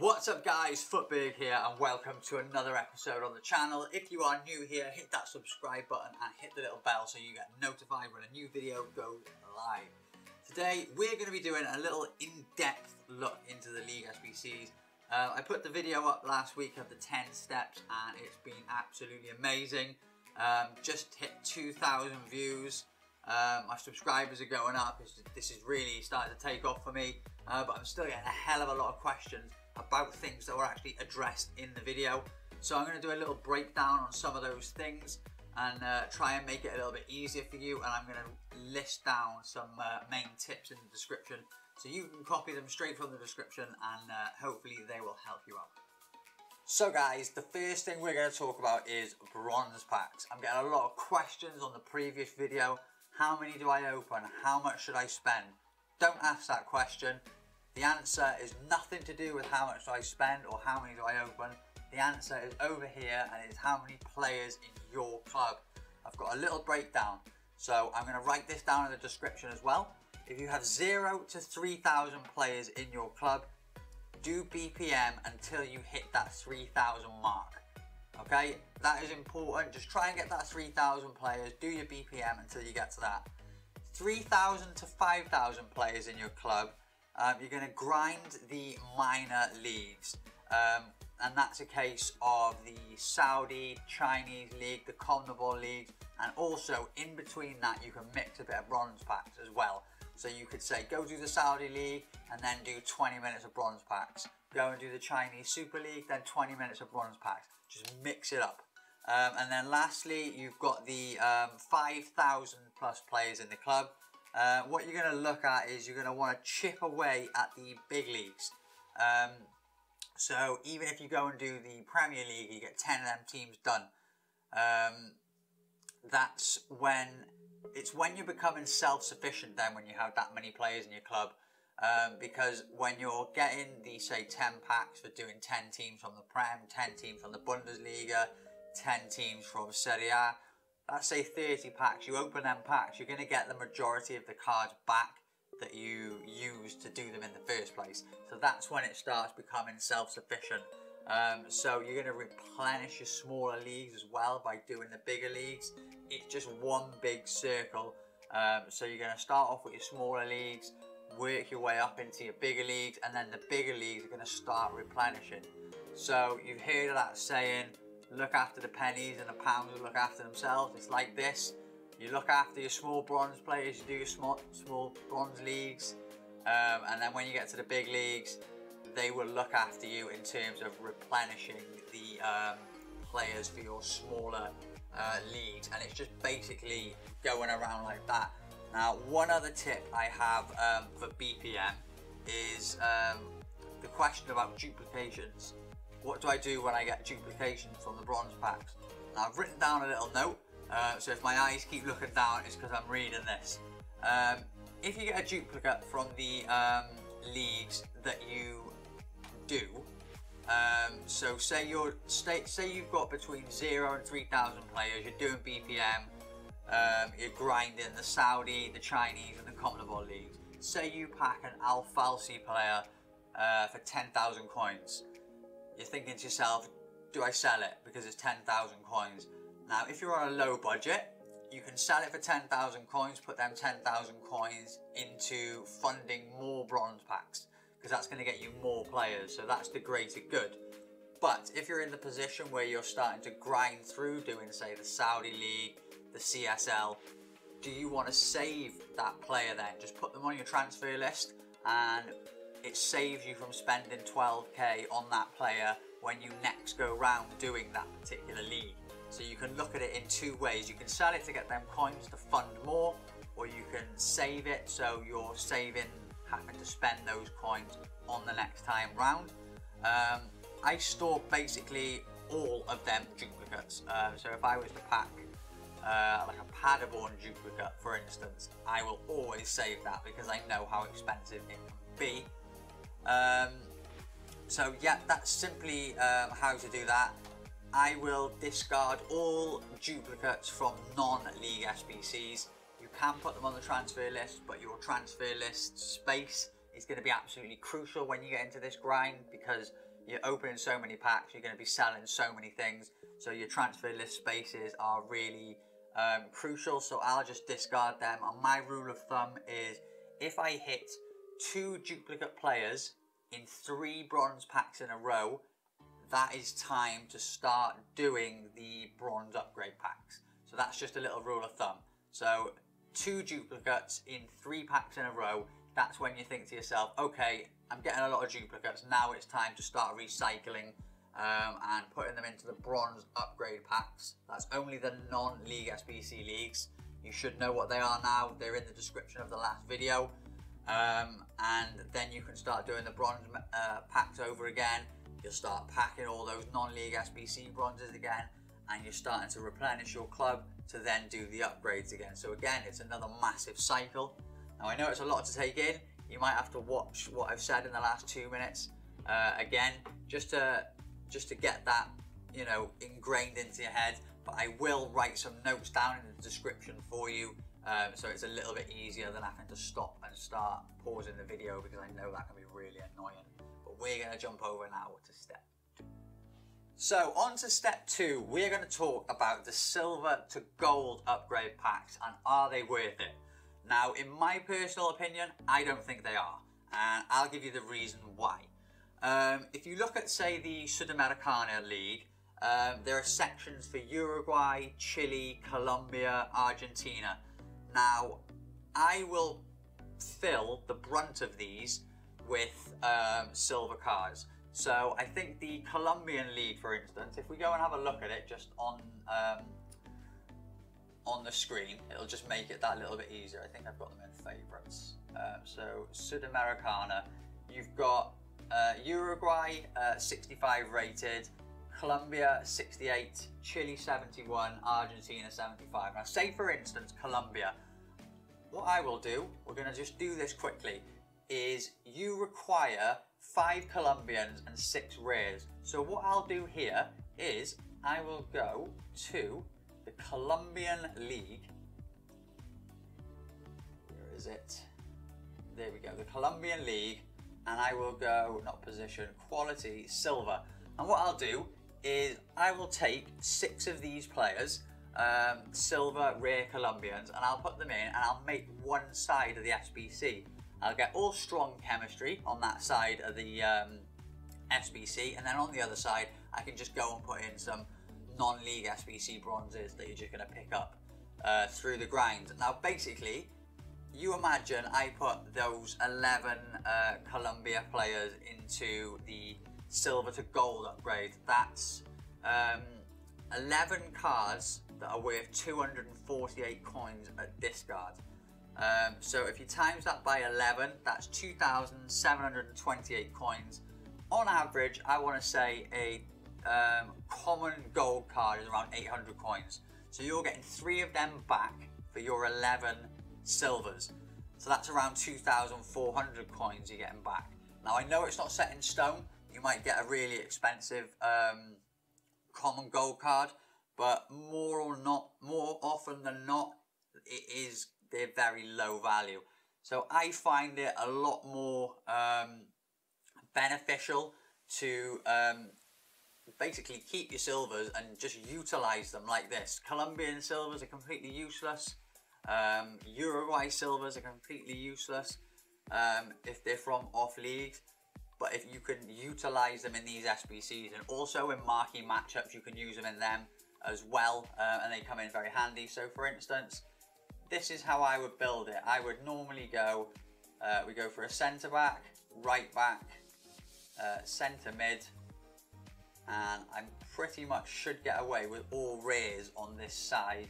What's up guys, Fut Berg here and welcome to another episode on the channel. If you are new here, hit that subscribe button and hit the little bell so you get notified when a new video goes live. Today we're going to be doing a little in-depth look into the league SBCs. I put the video up last week of the 10 steps and it's been absolutely amazing. Just hit 2,000 views. My subscribers are going up. This is really starting to take off for me, but I'm still getting a hell of a lot of questions about things that were actually addressed in the video. So I'm going to do a little breakdown on some of those things and try and make it a little bit easier for you, and I'm going to list down some main tips in the description so you can copy them straight from the description and hopefully they will help you out. So guys, the first thing we're going to talk about is bronze packs. I'm getting a lot of questions on the previous video. How many do I open? How much should I spend? Don't ask that question. The answer is nothing to do with how much do I spend or how many do I open. The answer is over here, and it's how many players in your club. I've got a little breakdown. So I'm going to write this down in the description as well. If you have 0 to 3,000 players in your club, do BPM until you hit that 3,000 mark. Okay, that is important. Just try and get that 3,000 players. Do your BPM until you get to that. 3,000 to 5,000 players in your club, you're going to grind the minor leagues. And that's a case of the Saudi, Chinese league, the Conmebol league. And also in between that, you can mix a bit of bronze packs as well. So you could say, go do the Saudi league and then do 20 minutes of bronze packs. Go and do the Chinese Super League, then 20 minutes of bronze packs. Just mix it up. And then lastly, you've got the 5,000 plus players in the club. What you're going to look at is you're going to want to chip away at the big leagues. So even if you go and do the Premier League, you get 10 of them teams done. That's when, it's when you're becoming self-sufficient then, when you have that many players in your club. Because when you're getting the, say, 10 packs for doing 10 teams from the Prem, 10 teams from the Bundesliga, 10 teams from Serie A, let's say 30 packs, you open them packs, you're going to get the majority of the cards back that you used to do them in the first place. So that's when it starts becoming self-sufficient. So you're going to replenish your smaller leagues as well by doing the bigger leagues. It's just one big circle. So you're going to start off with your smaller leagues, work your way up into your bigger leagues, and then the bigger leagues are going to start replenishing. So you've heard of that saying, look after the pennies and the pounds will look after themselves. It's like this: you look after your small bronze players, you do your small bronze leagues, and then when you get to the big leagues, they will look after you in terms of replenishing the players for your smaller leagues. And it's just basically going around like that. Now, one other tip I have for BPM is the question about duplications. What do I do when I get duplications from the bronze packs? Now, I've written down a little note, so if my eyes keep looking down, it's because I'm reading this. If you get a duplicate from the leagues that you do, so say you've got between 0 and 3,000 players, you're doing BPM, you're grinding the Saudi, the Chinese and the Conmebol leagues. Say you pack an Al Falsi player for 10,000 coins. You're thinking to yourself, do I sell it because it's 10,000 coins? Now, if you're on a low budget, you can sell it for 10,000 coins, put them 10,000 coins into funding more bronze packs, because that's going to get you more players, so that's the greater good. But if you're in the position where you're starting to grind through doing, say, the Saudi league, the CSL, do you want to save that player then? Just put them on your transfer list and it saves you from spending 12k on that player when you next go round doing that particular league. So you can look at it in two ways. You can sell it to get them coins to fund more, or you can save it so you're saving having to spend those coins on the next time round. I store basically all of them duplicates. So if I was to pack like a Paderborn duplicate, for instance, I will always save that because I know how expensive it can be. So yeah, that's simply how to do that. I will discard all duplicates from non-league SBCs. You can put them on the transfer list, but your transfer list space is going to be absolutely crucial when you get into this grind, because You're opening so many packs, you're going to be selling so many things, so your transfer list spaces are really crucial. So I'll just discard them, and my rule of thumb is if I hit 2 duplicate players in 3 bronze packs in a row, that is time to start doing the bronze upgrade packs. So that's just a little rule of thumb. So 2 duplicates in 3 packs in a row, that's when you think to yourself, okay, I'm getting a lot of duplicates, now it's time to start recycling and putting them into the bronze upgrade packs. That's only the non-league SBC leagues. You should know what they are now, they're in the description of the last video. And then you can start doing the bronze packs over again. You'll start packing all those non-league SBC bronzes again, and you're starting to replenish your club to then do the upgrades again. So again, it's another massive cycle. Now I know it's a lot to take in. You might have to watch what I've said in the last 2 minutes again, just to get that, you know, ingrained into your head. But I will write some notes down in the description for you, so it's a little bit easier than having to stop and start pausing the video, because I know that can be really annoying. But we're going to jump over now to step 2. So on to step 2, we're going to talk about the silver to gold upgrade packs and are they worth it. Now, in my personal opinion, I don't think they are, and I'll give you the reason why. If you look at, say, the Sudamericana League, there are sections for Uruguay, Chile, Colombia, Argentina. Now, I will fill the brunt of these with silver cards. So I think the Colombian League, for instance, if we go and have a look at it just on the screen, it'll just make it that little bit easier. I think I've got them in favorites. So Sudamericana, you've got Uruguay 65 rated, Colombia 68, Chile 71, Argentina 75. Now say for instance Colombia, what I will do, we're going to just do this quickly, is you require 5 Colombians and 6 rares. So what I'll do here is I will go to the Colombian League. Where is it? There we go, the Colombian League, and I will go, not position, quality, silver. And what I'll do is I will take 6 of these players, silver, rare Colombians, and I'll put them in and I'll make one side of the SBC. I'll get all strong chemistry on that side of the SBC, and then on the other side I can just go and put in some non-league SBC bronzes that you're just going to pick up through the grind. Now basically, you imagine I put those 11 Colombia players into the silver to gold upgrade. That's 11 cards that are worth 248 coins at discard. So if you times that by 11, that's 2,728 coins. On average, I want to say a common gold card is around 800 coins. So you're getting 3 of them back for your 11 silvers. So that's around 2,400 coins you're getting back. Now I know it's not set in stone. You might get a really expensive common gold card, but more often than not, it is, they're very low value. So I find it a lot more beneficial to basically keep your silvers and just utilize them like this. Colombian silvers are completely useless. Uruguay silvers are completely useless if they're from off leagues. But if you can utilize them in these SBCs, and also in marquee matchups, you can use them in them as well, and they come in very handy. So for instance, this is how I would build it. I would normally go, we go for a centre back, right back, centre mid, and I pretty much should get away with all rares on this side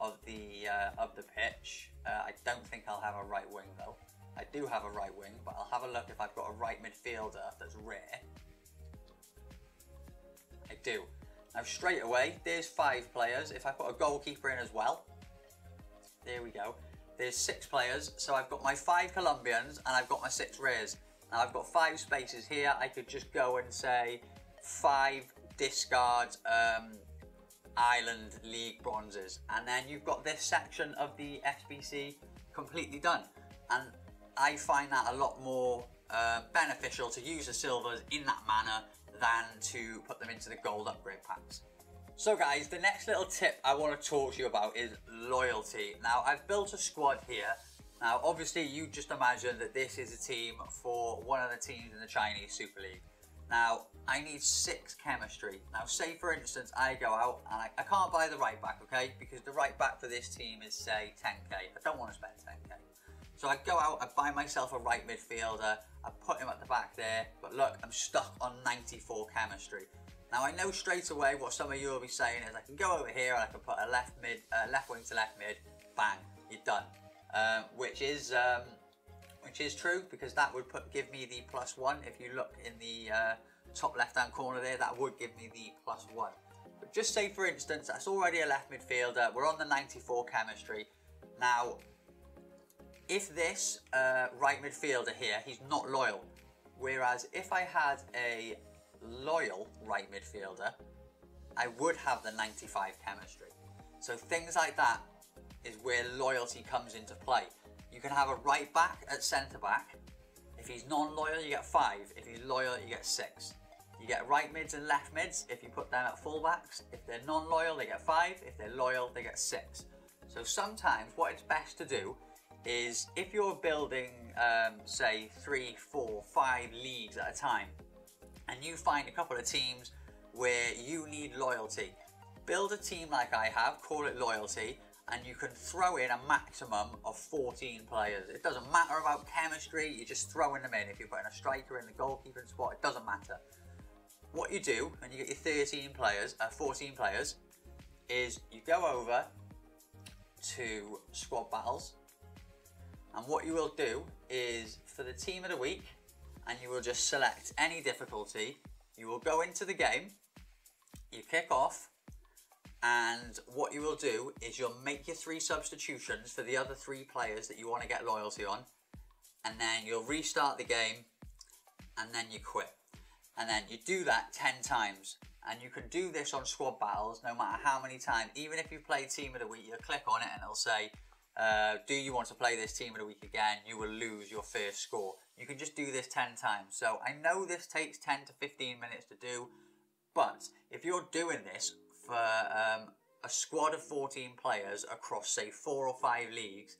of the pitch. I don't think I'll have a right wing though. I do have a right wing, but I'll have a look if I've got a right midfielder that's rare. I do. Now straight away, there's 5 players. If I put a goalkeeper in as well, there we go. There's 6 players. So I've got my 5 Colombians and I've got my 6 rares. Now I've got 5 spaces here. I could just go and say 5 discard Island League bronzes. And then you've got this section of the SBC completely done. And I find that a lot more beneficial to use the silvers in that manner than to put them into the gold upgrade packs. So guys, the next little tip I want to talk to you about is loyalty. Now, I've built a squad here. Now, obviously, you just imagine that this is a team for one of the teams in the Chinese Super League. Now, I need 6 chemistry. Now, say, for instance, I go out and I can't buy the right back, okay? Because the right back for this team is, say, 10k. I don't want to spend 10k. So I go out, I buy myself a right midfielder, I put him at the back there, but look, I'm stuck on 94 chemistry. Now, I know straight away what some of you will be saying is I can go over here and I can put a left wing to left mid, bang, you're done. Which is true, because that would give me the +1. If you look in the top left-hand corner there, that would give me the +1. But just say, for instance, that's already a left midfielder. We're on the 94 chemistry. Now, if this right midfielder here, he's not loyal. Whereas if I had a loyal right midfielder, I would have the 95 chemistry. So things like that is where loyalty comes into play. You can have a right back at centre back. If he's non-loyal, you get 5. If he's loyal, you get 6. You get right mids and left mids if you put them at full backs. If they're non-loyal, they get 5. If they're loyal, they get 6. So sometimes what it's best to do is, if you're building, say, 3, 4, 5 leagues at a time, and you find a couple of teams where you need loyalty, build a team like I have, call it loyalty, and you can throw in a maximum of 14 players. It doesn't matter about chemistry, you're just throwing them in. If you're putting a striker in the goalkeeping spot, it doesn't matter. What you do, and you get your 14 players, is you go over to squad battles, and what you will do is, for the team of the week, and you will just select any difficulty, you will go into the game, you kick off, and what you will do is you'll make your 3 substitutions for the other 3 players that you want to get loyalty on, and then you'll restart the game, and then you quit. And then you do that 10 times, and you can do this on squad battles no matter how many times. Even if you play team of the week, you'll click on it and it'll say, do you want to play this team of the week again? You will lose your first score. You can just do this 10 times. So I know this takes 10 to 15 minutes to do, but if you're doing this for a squad of 14 players across, say, 4 or 5 leagues,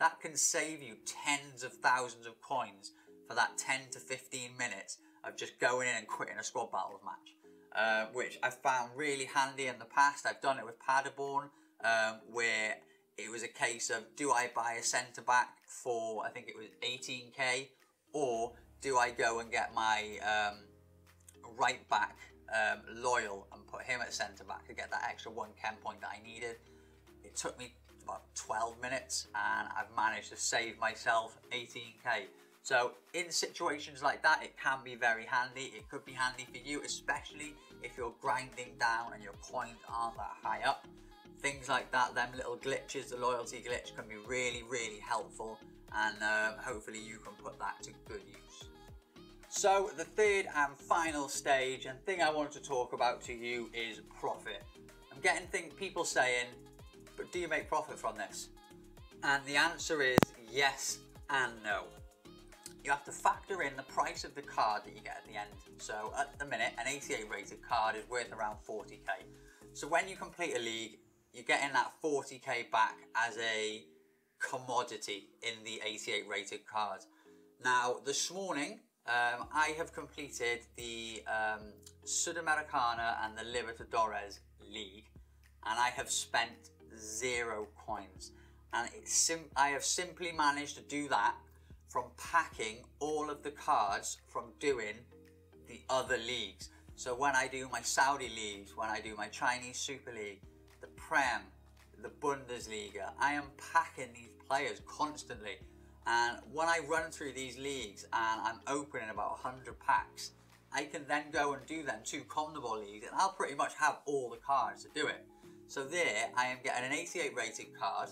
that can save you tens of thousands of coins for that 10 to 15 minutes of just going in and quitting a squad battles match, which I found really handy in the past. I've done it with Paderborn, where it was a case of, do I buy a centre-back for, I think it was 18k, or do I go and get my right back loyal and put him at centre back to get that extra 1 chem point that I needed. It took me about 12 minutes and I've managed to save myself 18k. So in situations like that, it can be very handy. It could be handy for you, especially if you're grinding down and your coins aren't that high up. Things like that, them little glitches, the loyalty glitch, can be really, really helpful, and hopefully you can put that to good use. So the third and final stage and thing I wanted to talk about to you is profit. I'm getting people saying, but do you make profit from this? And the answer is yes and no. You have to factor in the price of the card that you get at the end. So at the minute, an 88 rated card is worth around 40k. So when you complete a league, you're getting that 40k back as a commodity in the 88 rated card. Now, this morning, I have completed the Sudamericana and the Libertadores league, and I have spent 0 coins, and I have simply managed to do that from packing all of the cards from doing the other leagues. So when I do my Saudi leagues, when I do my Chinese Super League, the Prem, the Bundesliga, I am packing these players constantly. And when I run through these leagues and I'm opening about 100 packs, I can then go and do them 2 Conmebol leagues and I'll pretty much have all the cards to do it. So there, I am getting an 88 rated card,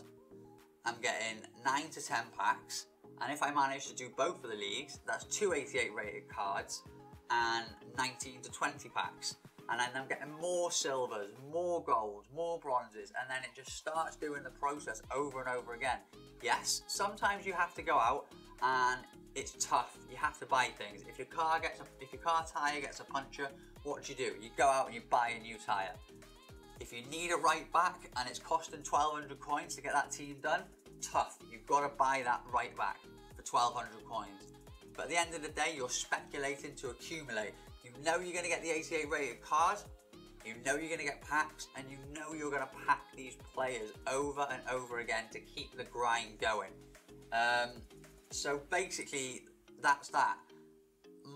I'm getting 9 to 10 packs, and if I manage to do both of the leagues, that's 2 88 rated cards and 19 to 20 packs. And then I'm getting more silvers, more golds, more bronzes, and then it just starts doing the process over and over again. Yes, sometimes you have to go out and it's tough. You have to buy things. If your car gets a puncture, what do? You go out and you buy a new tyre. If you need a right back and it's costing 1,200 coins to get that team done, tough. You've got to buy that right back for 1,200 coins. But at the end of the day, you're speculating to accumulate. You know you're going to get the 88 rated card, you know you're going to get packs, and you know you're going to pack these players over and over again to keep the grind going. So basically, that's that.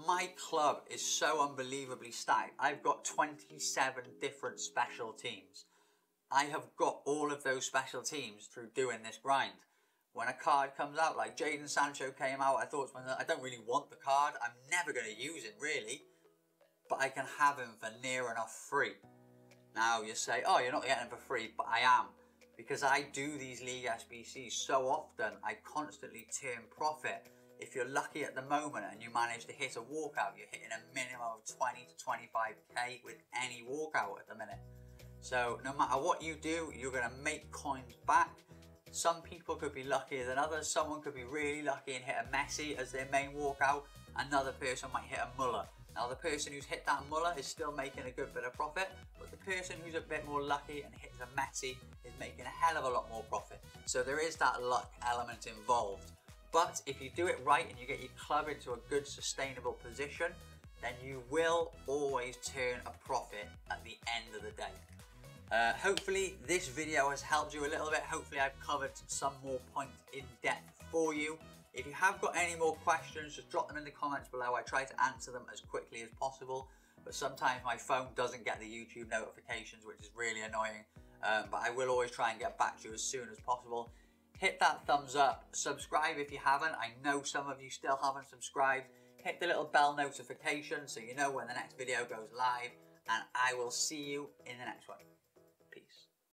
My club is so unbelievably stacked. I've got 27 different special teams. I have got all of those special teams through doing this grind. When a card comes out, like Jadon Sancho came out, I thought, I don't really want the card. I'm never going to use him, really. But I can have him for near enough free. Now you say, oh, you're not getting him for free, but I am. Because I do these League SBCs so often, I constantly turn profit. If you're lucky at the moment and you manage to hit a walkout, you're hitting a minimum of 20 to 25k with any walkout at the minute. So no matter what you do, you're going to make coins back. Some people could be luckier than others. Someone could be really lucky and hit a Messi as their main walkout. Another person might hit a Muller. Now the person who's hit that Muller is still making a good bit of profit, but the person who's a bit more lucky and hits a Messi is making a hell of a lot more profit. So there is that luck element involved. But if you do it right and you get your club into a good sustainable position, then you will always turn a profit at the end of the day. Hopefully this video has helped you a little bit. Hopefully I've covered some more points in depth for you. If you have got any more questions, just drop them in the comments below. I try to answer them as quickly as possible, but sometimes my phone doesn't get the YouTube notifications, which is really annoying. But I will always try and get back to you as soon as possible. Hit that thumbs up, subscribe if you haven't. I know some of you still haven't subscribed. Hit the little bell notification so you know when the next video goes live, and I will see you in the next one.